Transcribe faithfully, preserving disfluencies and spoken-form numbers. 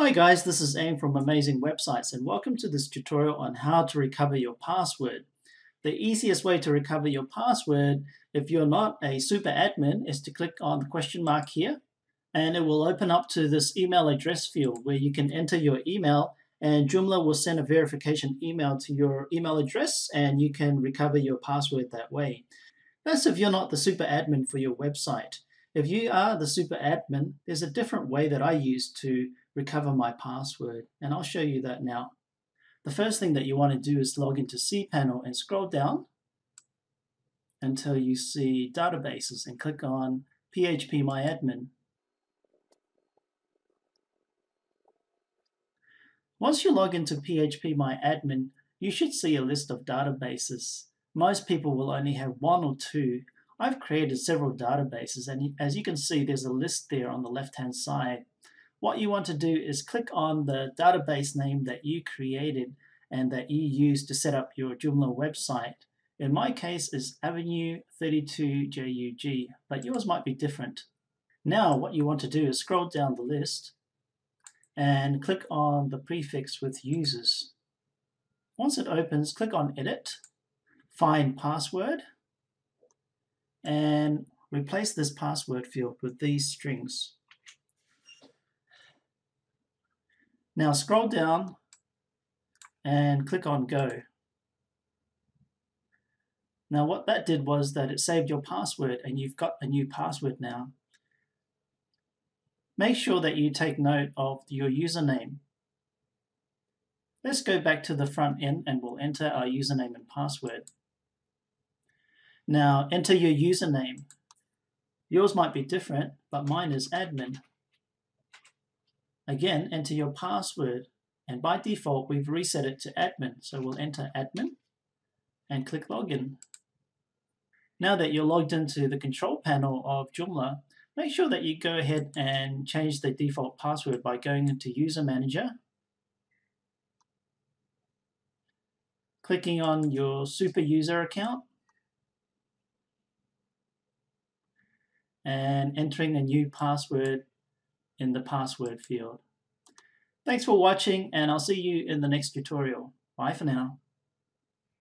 Hi guys, this is Aim from Amazing Websites and welcome to this tutorial on how to recover your password. The easiest way to recover your password, if you're not a super admin, is to click on the question mark here and it will open up to this email address field where you can enter your email and Joomla will send a verification email to your email address and you can recover your password that way. That's if you're not the super admin for your website. If you are the super admin, there's a different way that I use to recover my password, and I'll show you that now. The first thing that you want to do is log into cPanel and scroll down until you see databases and click on phpMyAdmin. Once you log into phpMyAdmin, you should see a list of databases. Most people will only have one or two. I've created several databases, and as you can see, there's a list there on the left-hand side. What you want to do is click on the database name that you created and that you use to set up your Joomla website. In my case, it's Avenue thirty-two J U G, but yours might be different. Now, what you want to do is scroll down the list and click on the prefix with users. Once it opens, click on Edit, Find Password, and replace this password field with these strings. Now scroll down and click on Go. Now what that did was that it saved your password and you've got a new password now. Make sure that you take note of your username. Let's go back to the front end and we'll enter our username and password. Now enter your username. Yours might be different, but mine is admin. Again, enter your password, and by default we've reset it to admin, so we'll enter admin and click login. Now that you're logged into the control panel of Joomla, make sure that you go ahead and change the default password by going into User Manager, clicking on your super user account, and entering a new password in the password field. Thanks for watching, and I'll see you in the next tutorial. Bye for now.